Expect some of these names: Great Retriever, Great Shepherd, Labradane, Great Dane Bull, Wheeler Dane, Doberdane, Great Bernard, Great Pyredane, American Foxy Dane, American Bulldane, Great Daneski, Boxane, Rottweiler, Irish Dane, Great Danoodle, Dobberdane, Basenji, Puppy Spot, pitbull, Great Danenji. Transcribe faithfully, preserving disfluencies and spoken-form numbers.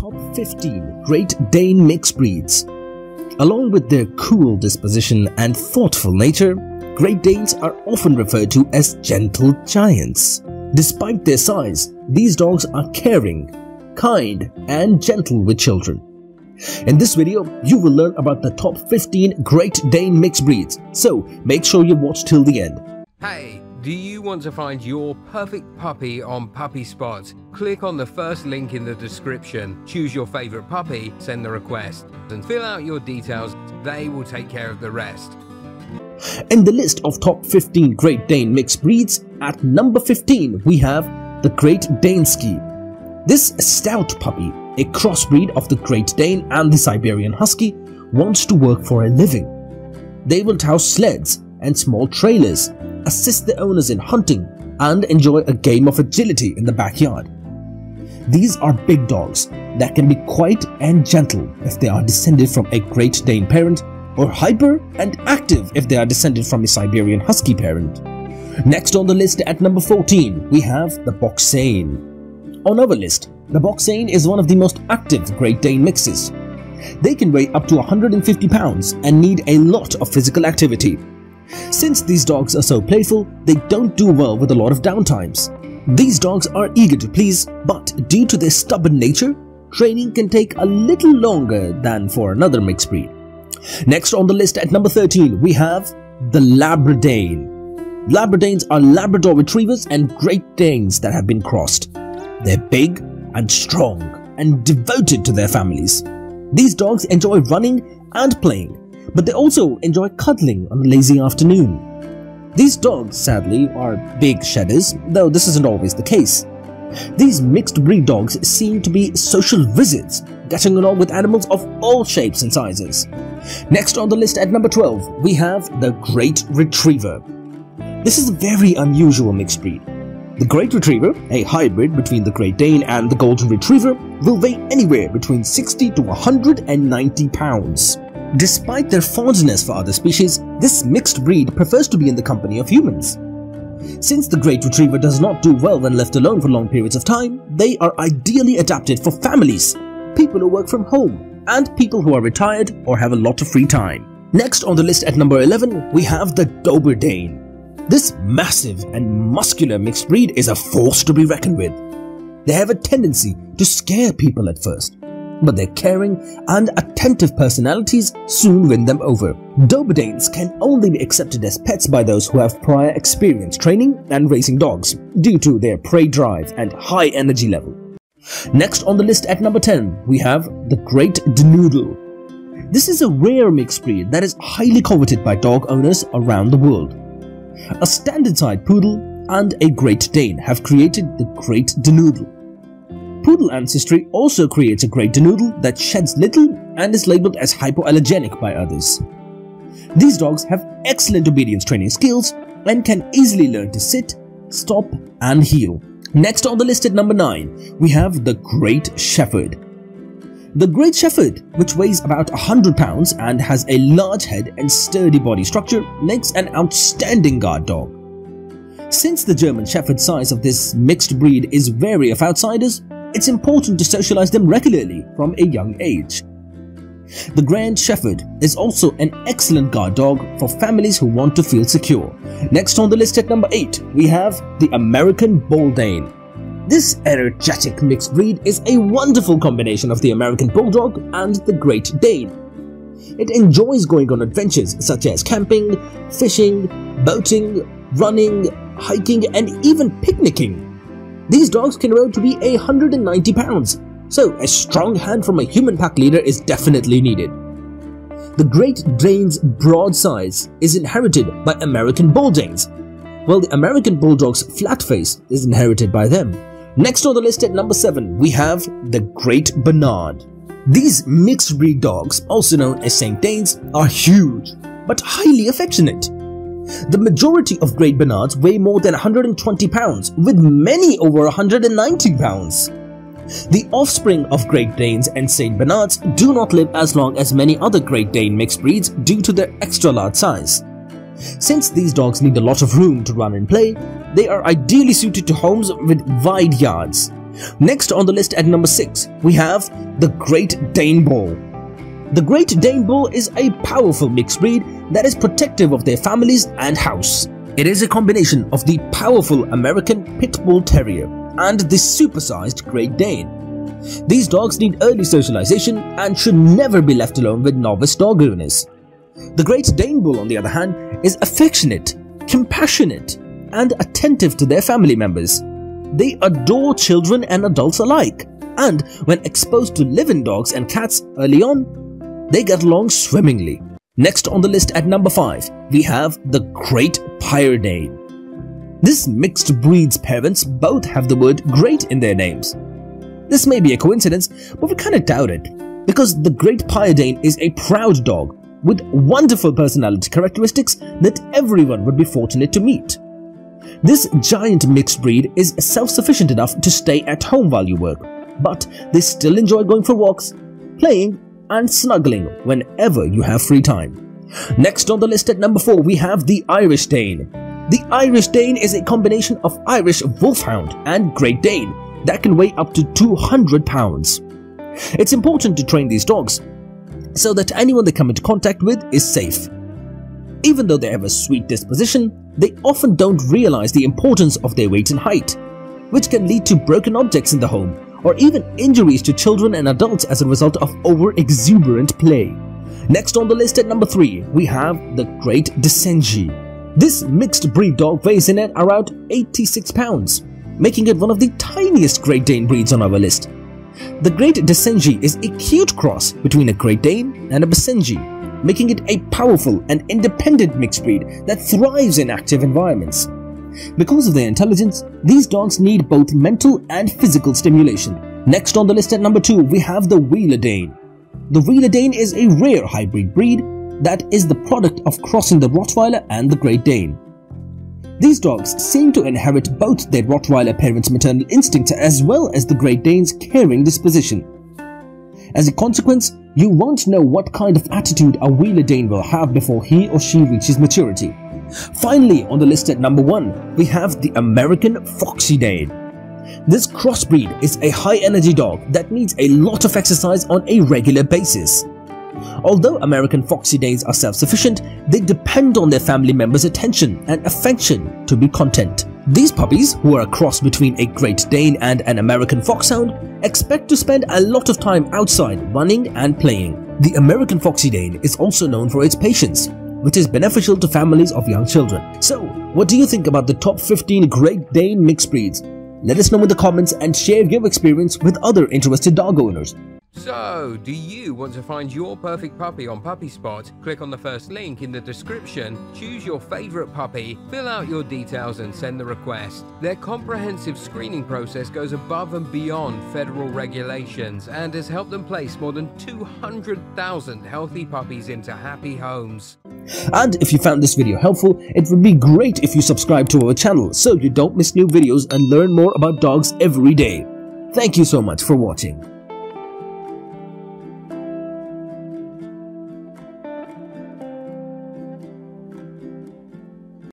top fifteen Great Dane mixed breeds. Along with their cool disposition and thoughtful nature, Great Danes are often referred to as gentle giants. Despite their size, these dogs are caring, kind, and gentle with children. In this video, you will learn about the top fifteen Great Dane mixed breeds, so make sure you watch till the end. Hey, do you want to find your perfect puppy on Puppy Spot? Click on the first link in the description, choose your favorite puppy, send the request, and fill out your details. They will take care of the rest. In the list of top fifteen Great Dane mixed breeds, at number fifteen we have the Great Daneski. This stout puppy, a crossbreed of the Great Dane and the Siberian Husky, wants to work for a living. They will tow sleds and small trailers, assist their owners in hunting, and enjoy a game of agility in the backyard. These are big dogs that can be quiet and gentle if they are descended from a Great Dane parent, or hyper and active if they are descended from a Siberian Husky parent. Next on the list at number fourteen, we have the Boxane. On our list, the Boxane is one of the most active Great Dane mixes. They can weigh up to one hundred fifty pounds and need a lot of physical activity. Since these dogs are so playful, they don't do well with a lot of downtimes. These dogs are eager to please, but due to their stubborn nature, training can take a little longer than for another mixed breed. Next on the list at number thirteen, we have the Labradane. Labradanes are Labrador Retrievers and Great Danes that have been crossed. They're big and strong and devoted to their families. These dogs enjoy running and playing, but they also enjoy cuddling on a lazy afternoon. These dogs, sadly, are big shedders, though this isn't always the case. These mixed breed dogs seem to be social wizards, getting along with animals of all shapes and sizes. Next on the list at number twelve, we have the Great Retriever. This is a very unusual mixed breed. The Great Retriever, a hybrid between the Great Dane and the Golden Retriever, will weigh anywhere between sixty to one hundred ninety pounds. Despite their fondness for other species, this mixed breed prefers to be in the company of humans. Since the Great Retriever does not do well when left alone for long periods of time, they are ideally adapted for families, people who work from home, and people who are retired or have a lot of free time. Next on the list at number eleven, we have the Doberdane. This massive and muscular mixed breed is a force to be reckoned with. They have a tendency to scare people at first, but their caring and attentive personalities soon win them over. Dobberdanes can only be accepted as pets by those who have prior experience training and racing dogs due to their prey drive and high energy level. Next on the list at number ten, we have the Great Danoodle. This is a rare mixed breed that is highly coveted by dog owners around the world. A standard-sized poodle and a Great Dane have created the Great Danoodle. Poodle ancestry also creates a Great Danoodle that sheds little and is labeled as hypoallergenic by others. These dogs have excellent obedience training skills and can easily learn to sit, stop, and heel. Next on the list at number nine, we have the Great Shepherd. The Great Shepherd, which weighs about one hundred pounds and has a large head and sturdy body structure, makes an outstanding guard dog. Since the German Shepherd size of this mixed breed is wary of outsiders, it's important to socialize them regularly from a young age. The Grand Shepherd is also an excellent guard dog for families who want to feel secure. Next on the list at number eight, we have the American Bulldane. This energetic mixed breed is a wonderful combination of the American Bulldog and the Great Dane. It enjoys going on adventures such as camping, fishing, boating, running, hiking, and even picnicking. These dogs can grow to be one hundred ninety pounds, so a strong hand from a human pack leader is definitely needed. The Great Dane's broad size is inherited by American Bulldanes, while the American Bulldog's flat face is inherited by them. Next on the list at number seven, we have the Great Bernard. These mixed breed dogs, also known as Saint Danes, are huge but highly affectionate. The majority of Great Bernards weigh more than one hundred twenty pounds, with many over one hundred ninety pounds. The offspring of Great Danes and Saint Bernards do not live as long as many other Great Dane mixed breeds due to their extra large size. Since these dogs need a lot of room to run and play, they are ideally suited to homes with wide yards. Next on the list at number six, we have the Great Dane Bull. The Great Dane Bull is a powerful mixed breed that is protective of their families and house. It is a combination of the powerful American Pit Bull Terrier and the supersized Great Dane. These dogs need early socialization and should never be left alone with novice dog owners. The Great Dane Bull, on the other hand, is affectionate, compassionate, and attentive to their family members. They adore children and adults alike, and when exposed to live-in dogs and cats early on, they get along swimmingly. Next on the list at number five, we have the Great Pyredane. This mixed breed's parents both have the word great in their names. This may be a coincidence, but we kinda doubt it, because the Great Pyredane is a proud dog with wonderful personality characteristics that everyone would be fortunate to meet. This giant mixed breed is self-sufficient enough to stay at home while you work, but they still enjoy going for walks, playing and snuggling whenever you have free time. Next on the list at number four we have the Irish Dane. The Irish Dane is a combination of Irish Wolfhound and Great Dane that can weigh up to two hundred pounds. It's important to train these dogs so that anyone they come into contact with is safe. Even though they have a sweet disposition, they often don't realize the importance of their weight and height, which can lead to broken objects in the home or even injuries to children and adults as a result of over-exuberant play. Next on the list at number three, we have the Great Danenji. This mixed breed dog weighs in at around eighty-six pounds, making it one of the tiniest Great Dane breeds on our list. The Great Danenji is a cute cross between a Great Dane and a Basenji, making it a powerful and independent mixed breed that thrives in active environments. Because of their intelligence, these dogs need both mental and physical stimulation. Next on the list at number two, we have the Wheeler Dane. The Wheeler Dane is a rare hybrid breed that is the product of crossing the Rottweiler and the Great Dane. These dogs seem to inherit both their Rottweiler parents' maternal instincts as well as the Great Dane's caring disposition. As a consequence, you won't know what kind of attitude a Wheeler Dane will have before he or she reaches maturity. Finally, on the list at number one, we have the American Foxy Dane. This crossbreed is a high-energy dog that needs a lot of exercise on a regular basis. Although American Foxy Danes are self-sufficient, they depend on their family members' attention and affection to be content. These puppies, who are a cross between a Great Dane and an American Foxhound, expect to spend a lot of time outside running and playing. The American Foxy Dane is also known for its patience, which is beneficial to families of young children. So, what do you think about the top fifteen Great Dane mixed breeds? Let us know in the comments and share your experience with other interested dog owners. So, do you want to find your perfect puppy on Puppy Spot? Click on the first link in the description, choose your favorite puppy, fill out your details and send the request. Their comprehensive screening process goes above and beyond federal regulations and has helped them place more than two hundred thousand healthy puppies into happy homes. And if you found this video helpful, it would be great if you subscribe to our channel so you don't miss new videos and learn more about dogs every day. Thank you so much for watching.